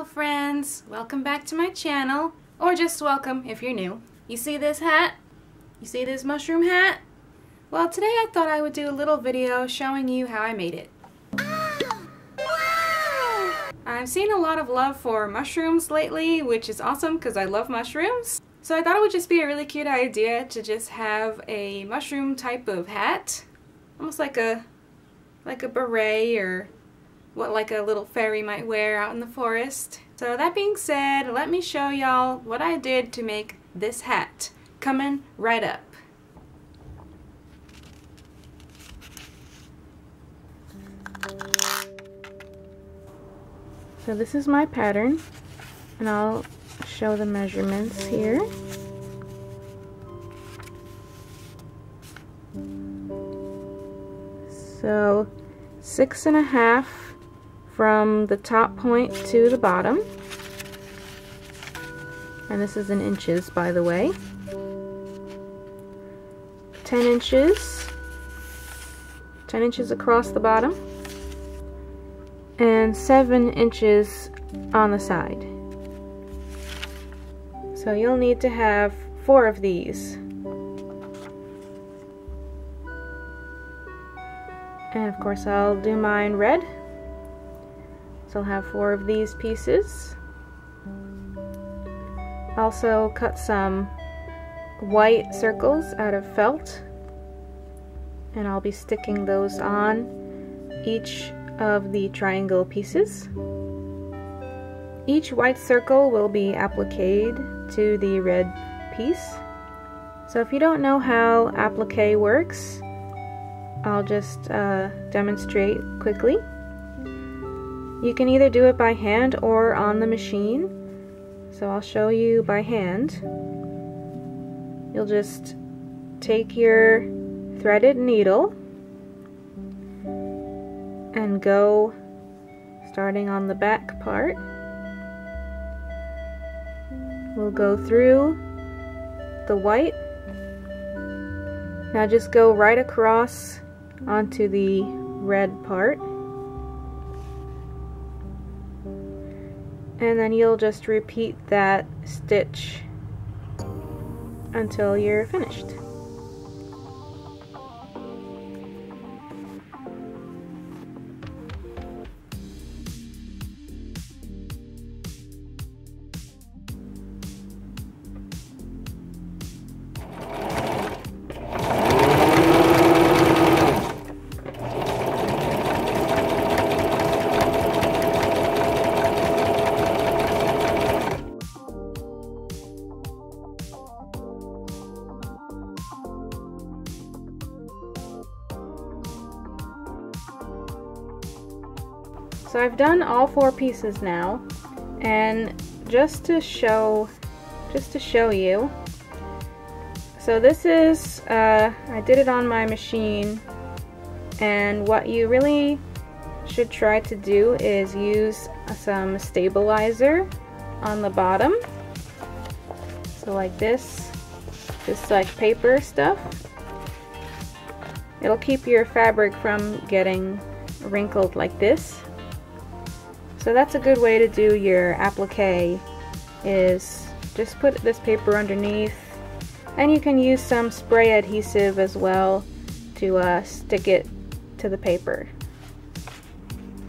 Hello friends, welcome back to my channel, or just welcome if you're new. You see this hat? You see this mushroom hat? Well, today I thought I would do a little video showing you how I made it. I've seen a lot of love for mushrooms lately, which is awesome because I love mushrooms. So I thought it would just be a really cute idea to just have a mushroom type of hat, almost like a beret or what like a little fairy might wear out in the forest. So that being said, let me show y'all what I did to make this hat. Coming right up. So this is my pattern, and I'll show the measurements here. So 6.5 from the top point to the bottom, and this is in inches, by the way. 10 inches across the bottom, and 7 inches on the side. So you'll need to have 4 of these, and of course I'll do mine red. So I'll have 4 of these pieces. Also cut some white circles out of felt, and I'll be sticking those on each of the triangle pieces. Each white circle will be appliqued to the red piece. So if you don't know how applique works, I'll just demonstrate quickly. You can either do it by hand or on the machine, so I'll show you by hand. You'll just take your threaded needle and go starting on the back part. We'll go through the white. Now just go right across onto the red part. And then you'll just repeat that stitch until you're finished. So I've done all 4 pieces now, and just to show you, so this is, I did it on my machine, and what you really should try to do is use some stabilizer on the bottom, so like this, just like paper stuff. It'll keep your fabric from getting wrinkled like this. So that's a good way to do your applique, is just put this paper underneath, and you can use some spray adhesive as well to stick it to the paper.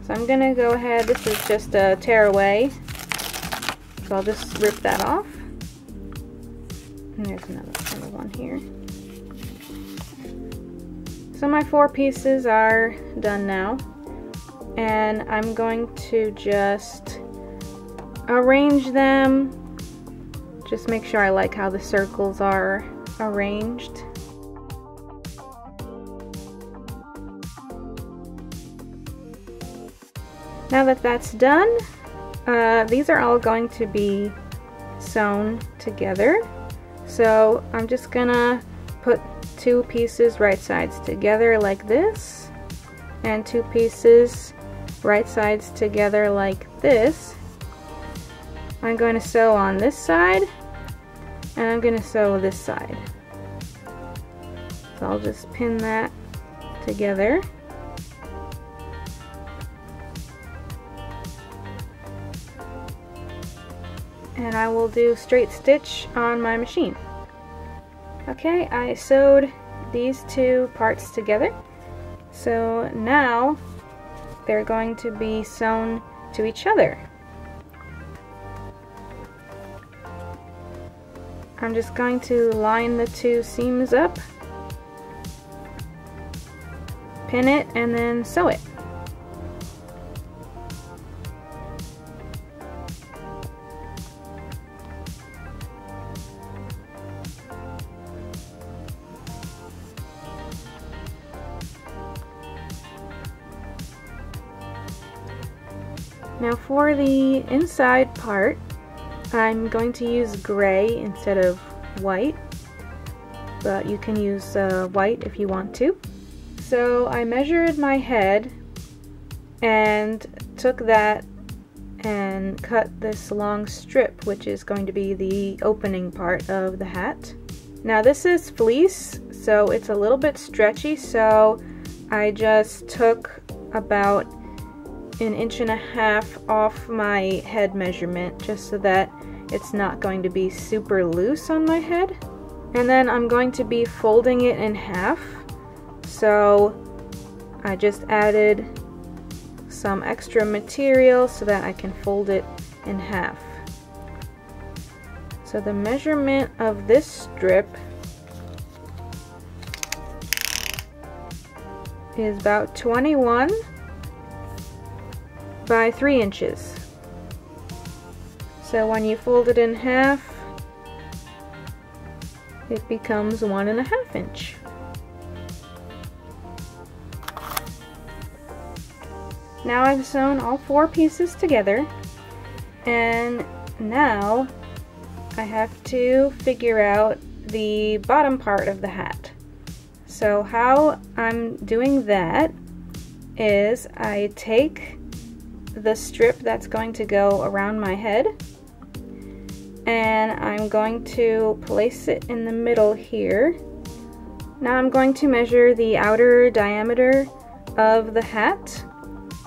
So I'm going to go ahead, this is just a tear away, so I'll just rip that off. And there's another one here. So my 4 pieces are done now. And I'm going to just arrange them. Just make sure I like how the circles are arranged. Now that that's done, these are all going to be sewn together. So I'm just gonna put 2 pieces right sides together like this, and 2 pieces right sides together like this. I'm going to sew on this side, and I'm going to sew this side. So I'll just pin that together. and I will do straight stitch on my machine. Okay, I sewed these two parts together, so now they're going to be sewn to each other. I'm just going to line the two seams up, pin it, and then sew it. Now for the inside part, I'm going to use gray instead of white, but you can use white if you want to. So I measured my head and took that and cut this long strip, which is going to be the opening part of the hat. Now this is fleece, so it's a little bit stretchy, so I just took about an inch and a half off my head measurement just so that it's not going to be super loose on my head. And then I'm going to be folding it in half, so I just added some extra material so that I can fold it in half. So the measurement of this strip is about 21 by 3 inches. So when you fold it in half, it becomes 1.5 inches. Now I've sewn all four pieces together, and now I have to figure out the bottom part of the hat. So how I'm doing that is I take the strip that's going to go around my head, and I'm going to place it in the middle here. Now I'm going to measure the outer diameter of the hat,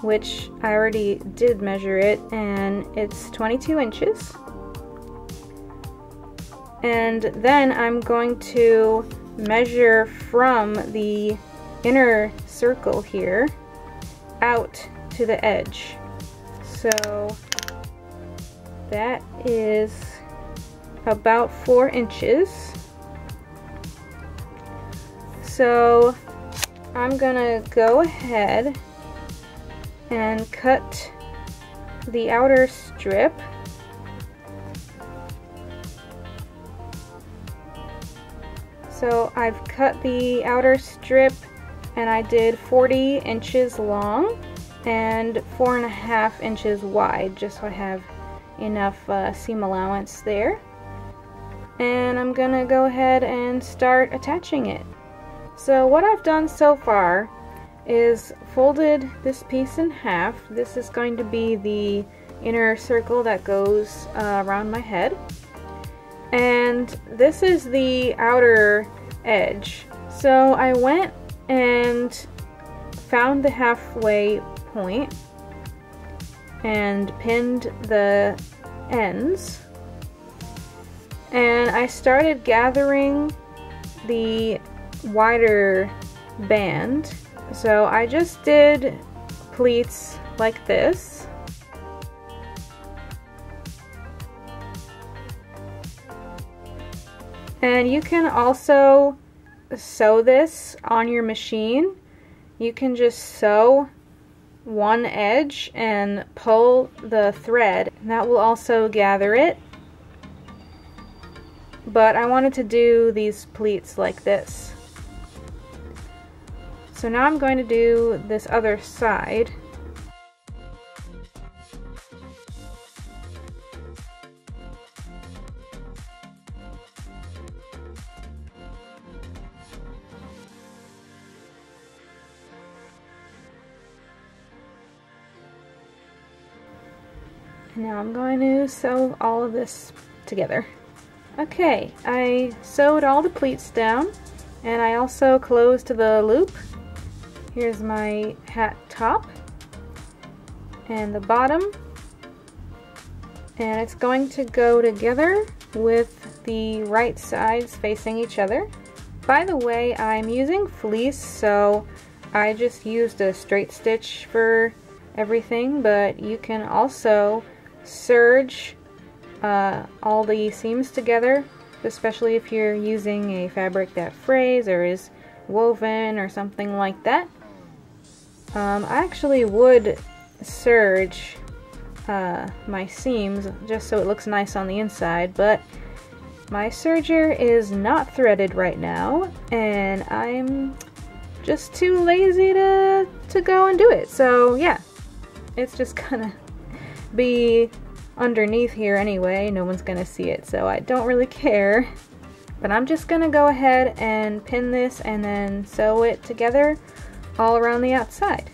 which I already did measure it, and it's 22 inches. And then I'm going to measure from the inner circle here out to the edge. So that is about 4 inches. So I'm gonna go ahead and cut the outer strip. So I've cut the outer strip, and I did 40 inches long and 4.5 inches wide, just so I have enough seam allowance there. And I'm gonna go ahead and start attaching it. So what I've done so far is folded this piece in half. This is going to be the inner circle that goes around my head, and this is the outer edge. So I went and found the halfway point and pinned the ends, and I started gathering the wider band. So I just did pleats like this, and you can also sew this on your machine. You can just sew one edge and pull the thread, and that will also gather it. But I wanted to do these pleats like this. So now I'm going to do this other side. Now I'm going to sew all of this together. Okay, I sewed all the pleats down, and I also closed the loop. Here's my hat top and the bottom, and it's going to go together with the right sides facing each other. By the way, I'm using fleece, so I just used a straight stitch for everything, but you can also serge all the seams together, especially if you're using a fabric that frays or is woven or something like that. I actually would serge my seams just so it looks nice on the inside, but my serger is not threaded right now and I'm just too lazy to go and do it. So yeah, it's just gonna be underneath here anyway, no one's gonna see it, so I don't really care. But I'm just gonna go ahead and pin this and then sew it together all around the outside.